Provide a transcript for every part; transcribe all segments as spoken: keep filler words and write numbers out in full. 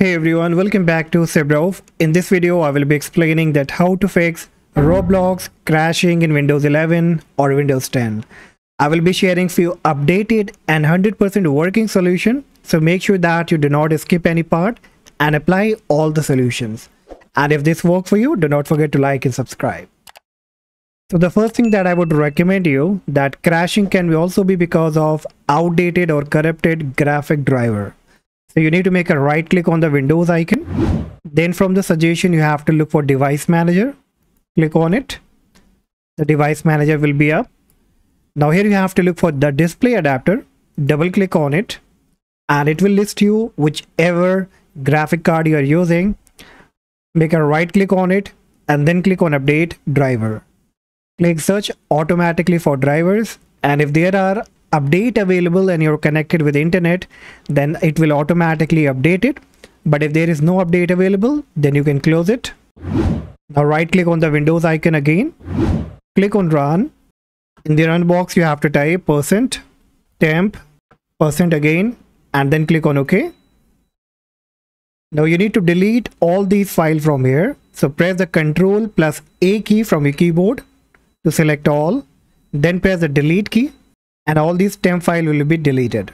Hey everyone, welcome back to SebRauf. In this video I will be explaining that how to fix Roblox crashing in Windows eleven or Windows ten. I will be sharing few updated and one hundred percent working solution, so make sure that you do not skip any part and apply all the solutions. And if this works for you, do not forget to like and subscribe. So the first thing that I would recommend you that crashing can also be because of outdated or corrupted graphic driver. So you need to make a right click on the Windows icon, then from the suggestion you have to look for device manager, click on it. The device manager will be up. Now here you have to look for the display adapter, double click on it, and it will list you whichever graphic card you are using. Make a right click on it and then click on update driver. Click search automatically for drivers, and if there are update available and you're connected with internet, then it will automatically update it. But if there is no update available, then you can close it. Now right click on the Windows icon again, click on run. In the run box you have to type percent temp percent again and then click on OK. Now you need to delete all these files from here, so press the control plus A key from your keyboard to select all, then press the delete key, and all these temp file will be deleted.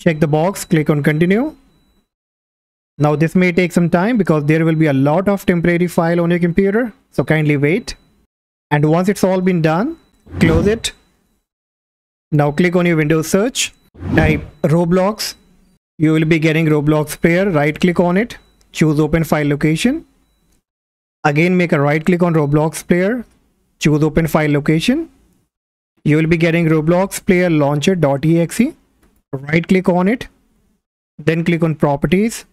Check the box, click on continue. Now this may take some time because there will be a lot of temporary file on your computer, so kindly wait. And once it's all been done, close it. Now click on your Windows search, type Roblox. You will be getting Roblox Spare. Right click on it, choose open file location. Again make a right click on Roblox Player, choose open file location. You will be getting Roblox Player Launcher.exe. Right click on it, then click on properties.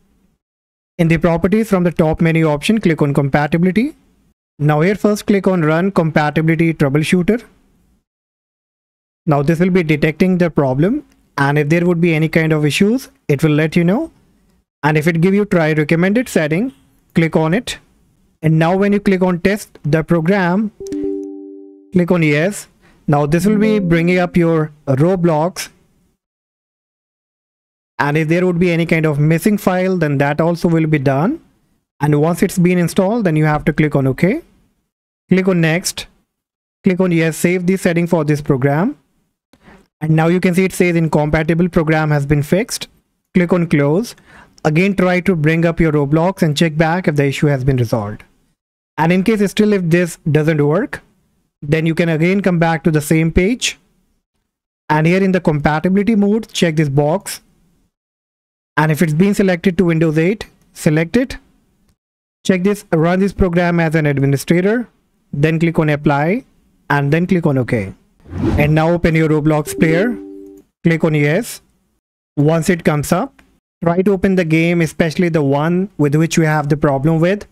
In the properties, from the top menu option, click on compatibility. Now here first click on run compatibility troubleshooter. Now this will be detecting the problem, and if there would be any kind of issues, it will let you know. And if it give you try recommended setting, click on it. And now when you click on test the program, click on yes. Now this will be bringing up your Roblox, and if there would be any kind of missing file, then that also will be done. And once it's been installed, then you have to click on OK, click on next, click on yes, save the setting for this program. And now you can see it says incompatible program has been fixed. Click on close. Again try to bring up your Roblox and check back if the issue has been resolved. And in case still if this doesn't work, then you can again come back to the same page, and here in the compatibility mode check this box, and if it's been selected to Windows eight, select it, check this run this program as an administrator, then click on apply and then click on OK. And now open your Roblox Player, click on yes. Once it comes up, try to open the game, especially the one with which you have the problem with.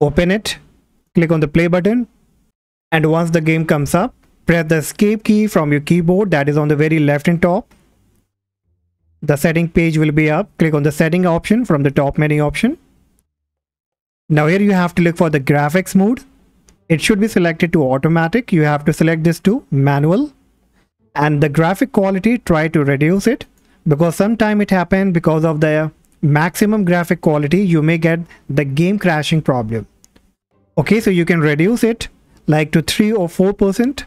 Open it, click on the play button. And once the game comes up, press the escape key from your keyboard, that is on the very left and top. The setting page will be up. Click on the setting option from the top menu option. Now here you have to look for the graphics mode. It should be selected to automatic. You have to select this to manual. And the graphic quality, try to reduce it, because sometime it happens because of the maximum graphic quality you may get the game crashing problem. Okay, so you can reduce it like to three or four percent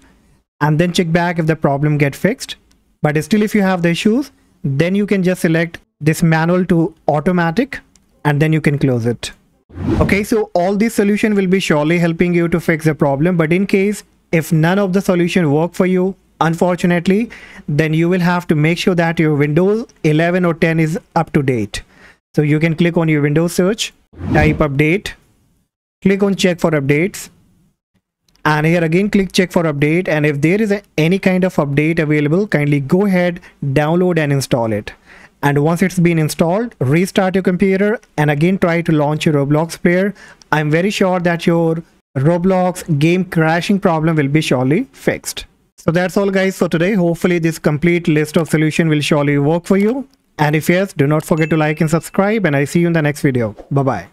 and then check back if the problem get fixed. But still if you have the issues, then you can just select this manual to automatic and then you can close it. Okay, so all these solution will be surely helping you to fix the problem, but in case if none of the solution work for you, unfortunately, then you will have to make sure that your Windows eleven or ten is up to date. So you can click on your Windows search, type update, click on check for updates. And here again click check for update, and if there is a, any kind of update available, kindly go ahead, download and install it. And once it's been installed, restart your computer and again try to launch your Roblox Player. I'm very sure that your Roblox game crashing problem will be surely fixed. So that's all guys for today. Hopefully this complete list of solution will surely work for you. And if yes, do not forget to like and subscribe, and I see you in the next video. Bye bye.